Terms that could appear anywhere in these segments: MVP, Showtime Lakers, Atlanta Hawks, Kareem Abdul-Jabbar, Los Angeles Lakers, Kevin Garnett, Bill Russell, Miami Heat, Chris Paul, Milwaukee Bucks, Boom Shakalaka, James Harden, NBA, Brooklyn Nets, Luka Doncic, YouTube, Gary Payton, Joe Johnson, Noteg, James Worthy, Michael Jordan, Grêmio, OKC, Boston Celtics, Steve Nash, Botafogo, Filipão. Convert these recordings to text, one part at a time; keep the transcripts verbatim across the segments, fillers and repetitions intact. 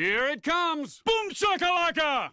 Here it comes! Boom Shakalaka!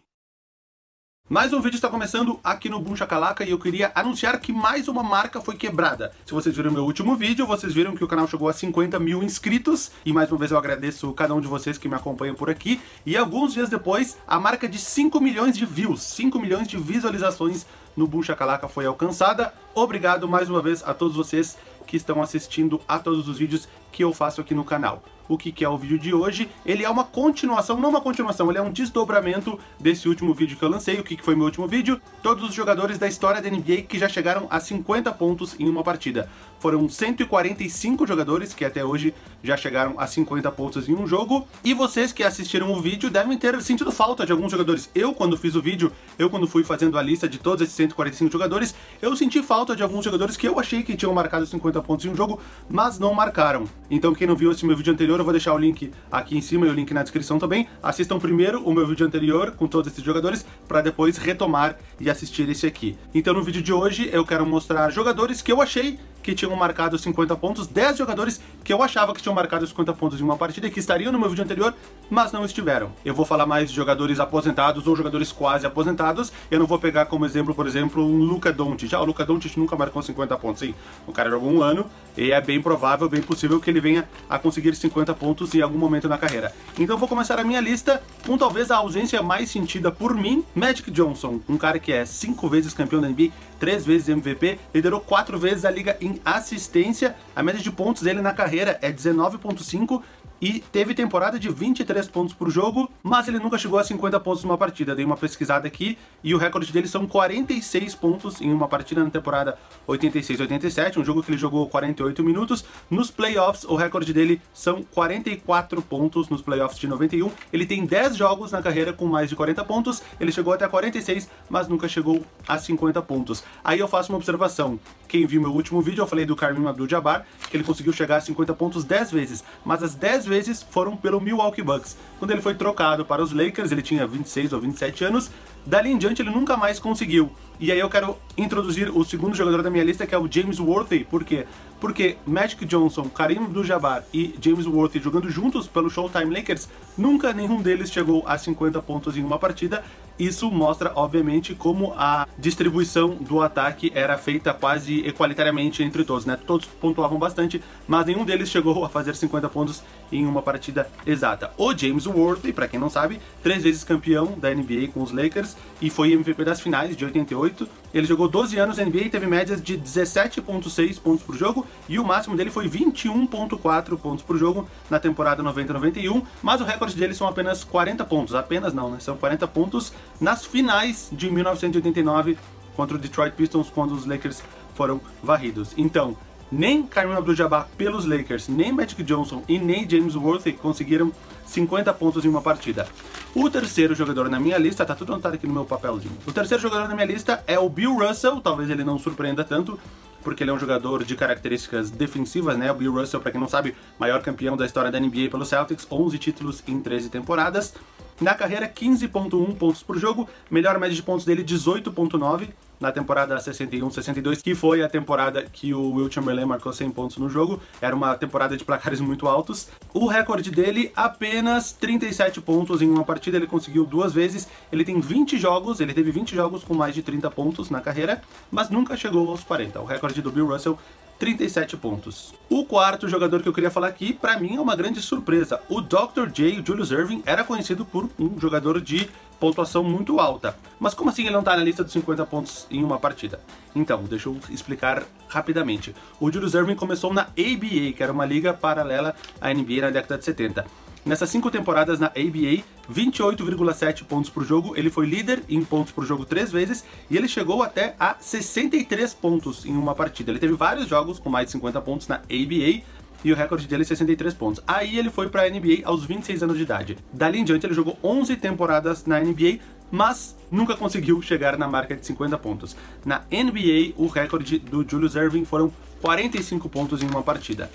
Mais um vídeo está começando aqui no Boom Shakalaka e eu queria anunciar que mais uma marca foi quebrada. Se vocês viram meu último vídeo, vocês viram que o canal chegou a cinquenta mil inscritos. E mais uma vez eu agradeço cada um de vocês que me acompanham por aqui. E alguns dias depois, a marca de cinco milhões de views, cinco milhões de visualizações no Boom Shakalaka foi alcançada. Obrigado mais uma vez a todos vocês que estão assistindo a todos os vídeos que eu faço aqui no canal. O que, que é o vídeo de hoje? Ele é uma continuação, não uma continuação, ele é um desdobramento desse último vídeo que eu lancei. O que, que foi meu último vídeo? Todos os jogadores da história da N B A que já chegaram a cinquenta pontos em uma partida. Foram cento e quarenta e cinco jogadores que até hoje já chegaram a cinquenta pontos em um jogo. E vocês que assistiram o vídeo devem ter sentido falta de alguns jogadores. Eu, quando fiz o vídeo, eu quando fui fazendo a lista de todos esses cento e quarenta e cinco jogadores, eu senti falta de alguns jogadores que eu achei que tinham marcado cinquenta pontos em um jogo, mas não marcaram. Então quem não viu esse meu vídeo anterior, eu vou deixar o link aqui em cima e o link na descrição também. Assistam primeiro o meu vídeo anterior com todos esses jogadores, para depois retomar e assistir esse aqui. Então no vídeo de hoje eu quero mostrar jogadores que eu achei que tinham marcado cinquenta pontos, dez jogadores que eu achava que tinham marcado cinquenta pontos em uma partida e que estariam no meu vídeo anterior, mas não estiveram. Eu vou falar mais de jogadores aposentados ou jogadores quase aposentados. Eu não vou pegar como exemplo, por exemplo, um Luka Doncic. Já o Luka Doncic nunca marcou cinquenta pontos, sim. O cara jogou um ano e é bem provável, bem possível que ele venha a conseguir cinquenta pontos em algum momento na carreira. Então vou começar a minha lista com talvez a ausência mais sentida por mim, Magic Johnson, um cara que é cinco vezes campeão da N B A, três vezes M V P, liderou quatro vezes a liga em assistência. A média de pontos dele na carreira é dezenove vírgula cinco e teve temporada de vinte e três pontos por jogo, mas ele nunca chegou a cinquenta pontos numa partida. Dei uma pesquisada aqui e o recorde dele são quarenta e seis pontos em uma partida na temporada oitenta e seis oitenta e sete, um jogo que ele jogou quarenta e oito minutos. Nos playoffs, o recorde dele são quarenta e quatro pontos nos playoffs de noventa e um. Ele tem dez jogos na carreira com mais de quarenta pontos, ele chegou até quarenta e seis, mas nunca chegou a cinquenta pontos. Aí eu faço uma observação. Quem viu meu último vídeo, eu falei do Kareem Abdul-Jabbar, que ele conseguiu chegar a cinquenta pontos dez vezes, mas as dez vezes foram pelo Milwaukee Bucks. Quando ele foi trocado para os Lakers, ele tinha vinte e seis ou vinte e sete anos, dali em diante ele nunca mais conseguiu. E aí eu quero introduzir o segundo jogador da minha lista, que é o James Worthy. Por quê? Porque Magic Johnson, Kareem Abdul-Jabbar e James Worthy jogando juntos pelo Showtime Lakers, nunca nenhum deles chegou a cinquenta pontos em uma partida. Isso mostra, obviamente, como a distribuição do ataque era feita quase equalitariamente entre todos, né? Todos pontuavam bastante, mas nenhum deles chegou a fazer cinquenta pontos em uma partida exata. O James Worthy, pra quem não sabe, três vezes campeão da N B A com os Lakers e foi M V P das finais de oitenta e oito. Ele jogou doze anos na N B A e teve médias de dezessete vírgula seis pontos por jogo e o máximo dele foi vinte e um vírgula quatro pontos por jogo na temporada noventa noventa e um, mas o recorde dele são apenas quarenta pontos. Apenas não, né? São quarenta pontos nas finais de mil novecentos e oitenta e nove contra o Detroit Pistons, quando os Lakers foram varridos. Então, nem Kareem Abdul-Jabbar pelos Lakers, nem Magic Johnson e nem James Worthy conseguiram cinquenta pontos em uma partida. O terceiro jogador na minha lista, tá tudo anotado aqui no meu papelzinho. O terceiro jogador na minha lista é o Bill Russell, talvez ele não surpreenda tanto, porque ele é um jogador de características defensivas, né? O Bill Russell, pra quem não sabe, maior campeão da história da N B A pelo Celtics, onze títulos em treze temporadas. Na carreira, quinze vírgula um pontos por jogo, melhor média de pontos dele, dezoito vírgula nove. Na temporada sessenta e um sessenta e dois, que foi a temporada que o Wilt Chamberlain marcou cem pontos no jogo, era uma temporada de placares muito altos. O recorde dele, apenas trinta e sete pontos em uma partida, ele conseguiu duas vezes. Ele tem vinte jogos, ele teve vinte jogos com mais de trinta pontos na carreira, mas nunca chegou aos quarenta. O recorde do Bill Russell, trinta e sete pontos. O quarto jogador que eu queria falar aqui, pra mim é uma grande surpresa. O doutor J, o Julius Erving, era conhecido por um jogador de pontuação muito alta. Mas como assim ele não tá na lista dos cinquenta pontos em uma partida? Então, deixa eu explicar rapidamente. O Julius Erving começou na A B A, que era uma liga paralela à N B A na década de setenta. Nessas cinco temporadas na A B A, vinte e oito vírgula sete pontos por jogo, ele foi líder em pontos por jogo três vezes e ele chegou até a sessenta e três pontos em uma partida. Ele teve vários jogos com mais de cinquenta pontos na A B A e o recorde dele é sessenta e três pontos. Aí ele foi para a N B A aos vinte e seis anos de idade. Dali em diante ele jogou onze temporadas na N B A, mas nunca conseguiu chegar na marca de cinquenta pontos. Na N B A, o recorde do Julius Erving foram quarenta e cinco pontos em uma partida.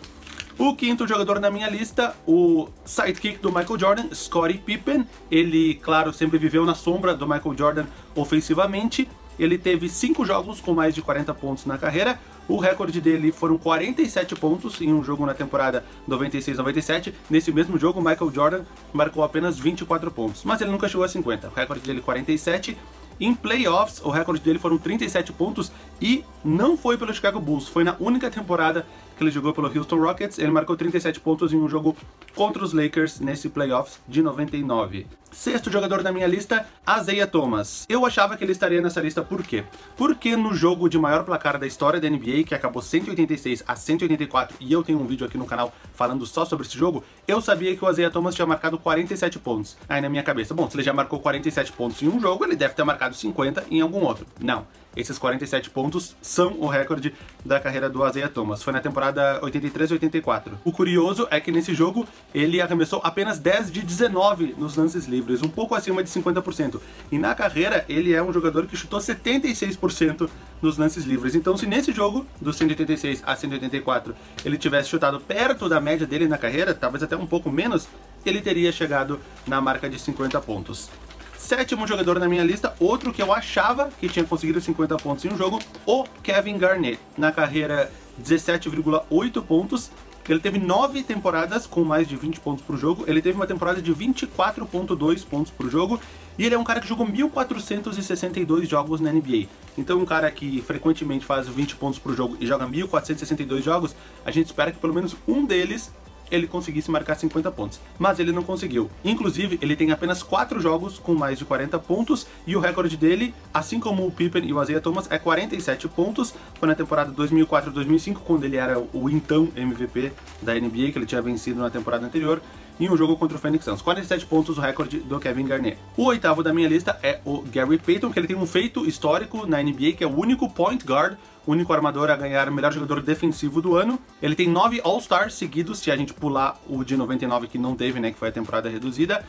O quinto jogador na minha lista, o sidekick do Michael Jordan, Scottie Pippen. Ele, claro, sempre viveu na sombra do Michael Jordan ofensivamente. Ele teve cinco jogos com mais de quarenta pontos na carreira. O recorde dele foram quarenta e sete pontos em um jogo na temporada noventa e seis noventa e sete. Nesse mesmo jogo, Michael Jordan marcou apenas vinte e quatro pontos, mas ele nunca chegou a cinquenta. O recorde dele quarenta e sete. Em playoffs, o recorde dele foram trinta e sete pontos e não foi pelo Chicago Bulls. Foi na única temporada que ele jogou pelo Houston Rockets. Ele marcou trinta e sete pontos em um jogo contra os Lakers nesse playoffs de noventa e nove. Sexto jogador da minha lista, Isiah Thomas. Eu achava que ele estaria nessa lista por quê? Porque no jogo de maior placar da história da N B A, que acabou cento e oitenta e seis a cento e oitenta e quatro, e eu tenho um vídeo aqui no canal falando só sobre esse jogo, eu sabia que o Isiah Thomas tinha marcado quarenta e sete pontos. Aí na minha cabeça, bom, se ele já marcou quarenta e sete pontos em um jogo, ele deve ter marcado cinquenta em algum outro. Não, esses quarenta e sete pontos são o recorde da carreira do Isiah Thomas. Foi na temporada oitenta e três oitenta e quatro. O curioso é que nesse jogo ele arremessou apenas dez de dezenove nos lances livres, um pouco acima de cinquenta por cento. E na carreira ele é um jogador que chutou setenta e seis por cento nos lances livres. Então se nesse jogo, dos cento e oitenta e seis a cento e oitenta e quatro, ele tivesse chutado perto da média dele na carreira, talvez até um pouco menos, ele teria chegado na marca de cinquenta pontos. Sétimo jogador na minha lista, outro que eu achava que tinha conseguido cinquenta pontos em um jogo, o Kevin Garnett. Na carreira, dezessete vírgula oito pontos. Ele teve nove temporadas com mais de vinte pontos por jogo. Ele teve uma temporada de vinte e quatro vírgula dois pontos por jogo. E ele é um cara que jogou mil quatrocentos e sessenta e dois jogos na N B A. Então um cara que frequentemente faz vinte pontos por jogo e joga mil quatrocentos e sessenta e dois jogos, a gente espera que pelo menos um deles ele conseguisse marcar cinquenta pontos, mas ele não conseguiu. Inclusive, ele tem apenas quatro jogos com mais de quarenta pontos, e o recorde dele, assim como o Pippen e o Isiah Thomas, é quarenta e sete pontos. Foi na temporada dois mil e quatro dois mil e cinco, quando ele era o então M V P da N B A, que ele tinha vencido na temporada anterior, em um jogo contra o Phoenix Suns. quarenta e sete pontos, o recorde do Kevin Garnett. O oitavo da minha lista é o Gary Payton, que ele tem um feito histórico na N B A, que é o único point guard, o único armador a ganhar o melhor jogador defensivo do ano. Ele tem nove All-Stars seguidos, se a gente pular o de noventa e nove, que não teve, né, que foi a temporada reduzida.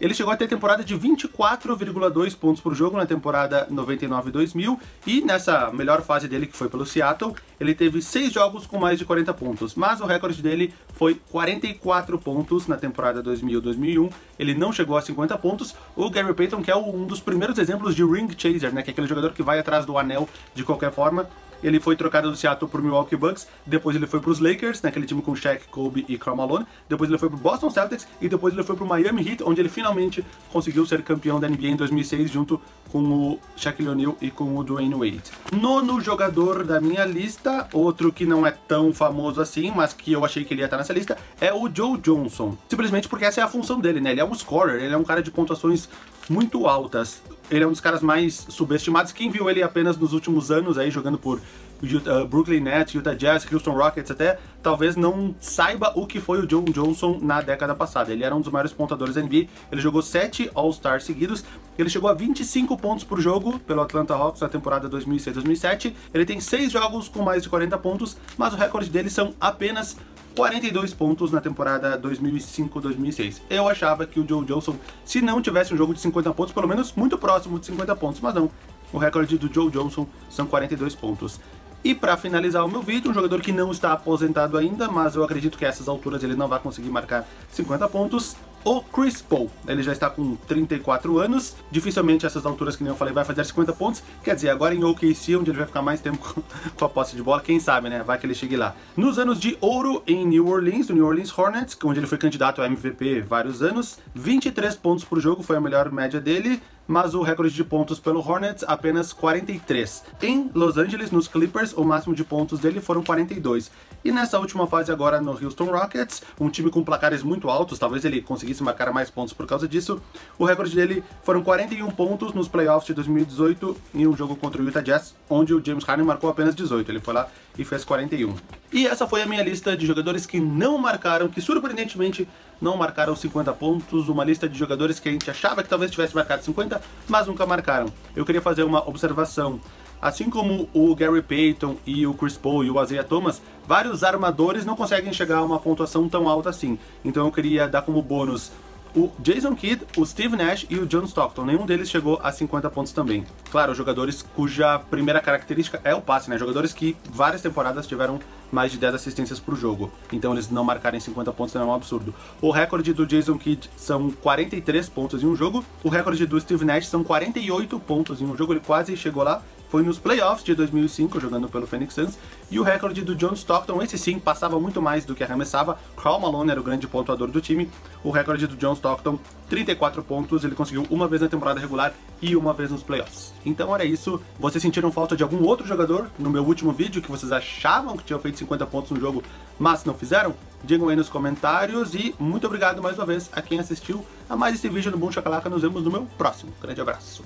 Ele chegou a ter temporada de vinte e quatro vírgula dois pontos por jogo na temporada noventa e nove dois mil, e nessa melhor fase dele, que foi pelo Seattle, ele teve seis jogos com mais de quarenta pontos, mas o recorde dele foi quarenta e quatro pontos na temporada dois mil e dois mil e um. Ele não chegou a cinquenta pontos. O Gary Payton, que é um dos primeiros exemplos de ring chaser, né, que é aquele jogador que vai atrás do anel de qualquer forma. Ele foi trocado do Seattle pro Milwaukee Bucks, depois ele foi pros Lakers, naquele time com Shaq, Kobe e Karl Malone, depois ele foi pro Boston Celtics e depois ele foi pro Miami Heat, onde ele finalmente conseguiu ser campeão da N B A em dois mil e seis, junto com o Shaquille O'Neal e com o Dwayne Wade. Nono jogador da minha lista, outro que não é tão famoso assim, mas que eu achei que ele ia estar nessa lista, é o Joe Johnson. Simplesmente porque essa é a função dele, né? Ele é um scorer, ele é um cara de pontuações muito altas. Ele é um dos caras mais subestimados. Quem viu ele apenas nos últimos anos aí jogando por Utah, Brooklyn Nets, Utah Jazz, Houston Rockets até, talvez não saiba o que foi o Joe Johnson na década passada. Ele era um dos maiores pontuadores da N B A, ele jogou sete All-Stars seguidos, ele chegou a vinte e cinco pontos por jogo pelo Atlanta Hawks na temporada dois mil e seis dois mil e sete, ele tem seis jogos com mais de quarenta pontos, mas o recorde dele são apenas quarenta e dois pontos na temporada dois mil e cinco dois mil e seis. Eu achava que o Joe Johnson, se não tivesse um jogo de cinquenta pontos, pelo menos muito próximo de cinquenta pontos, mas não. O recorde do Joe Johnson são quarenta e dois pontos. E para finalizar o meu vídeo, um jogador que não está aposentado ainda, mas eu acredito que a essas alturas ele não vai conseguir marcar cinquenta pontos, o Chris Paul. Ele já está com trinta e quatro anos, dificilmente a essas alturas, que nem eu falei, vai fazer cinquenta pontos, quer dizer, agora em O K C, onde ele vai ficar mais tempo com a posse de bola, quem sabe, né, vai que ele chegue lá. Nos anos de ouro em New Orleans, no New Orleans Hornets, onde ele foi candidato a M V P vários anos, vinte e três pontos por jogo foi a melhor média dele, mas o recorde de pontos pelo Hornets apenas quarenta e três. Em Los Angeles, nos Clippers, o máximo de pontos dele foram quarenta e dois. E nessa última fase agora no Houston Rockets, um time com placares muito altos, talvez ele conseguisse marcar mais pontos por causa disso, o recorde dele foram quarenta e um pontos nos playoffs de dois mil e dezoito em um jogo contra o Utah Jazz, onde o James Harden marcou apenas dezoito, ele foi lá e fez quarenta e um. E essa foi a minha lista de jogadores que não marcaram, que surpreendentemente não marcaram cinquenta pontos, uma lista de jogadores que a gente achava que talvez tivesse marcado cinquenta, mas nunca marcaram. Eu queria fazer uma observação. Assim como o Gary Payton e o Chris Paul e o Isiah Thomas, vários armadores não conseguem chegar a uma pontuação tão alta assim. Então eu queria dar como bônus o Jason Kidd, o Steve Nash e o John Stockton. Nenhum deles chegou a cinquenta pontos também. Claro, jogadores cuja primeira característica é o passe, né? Jogadores que várias temporadas tiveram mais de dez assistências por jogo. Então eles não marcarem cinquenta pontos não é um absurdo. O recorde do Jason Kidd são quarenta e três pontos em um jogo. O recorde do Steve Nash são quarenta e oito pontos em um jogo. Ele quase chegou lá. foi nos playoffs de dois mil e cinco, jogando pelo Phoenix Suns, e o recorde do John Stockton, esse sim, passava muito mais do que arremessava. Karl Malone era o grande pontuador do time. O recorde do John Stockton, trinta e quatro pontos, ele conseguiu uma vez na temporada regular e uma vez nos playoffs. Então era isso. Vocês sentiram falta de algum outro jogador no meu último vídeo que vocês achavam que tinha feito cinquenta pontos no jogo, mas não fizeram? Digam aí nos comentários e muito obrigado mais uma vez a quem assistiu a mais esse vídeo no Boom Shakalaka. Nos vemos no meu próximo. Grande abraço.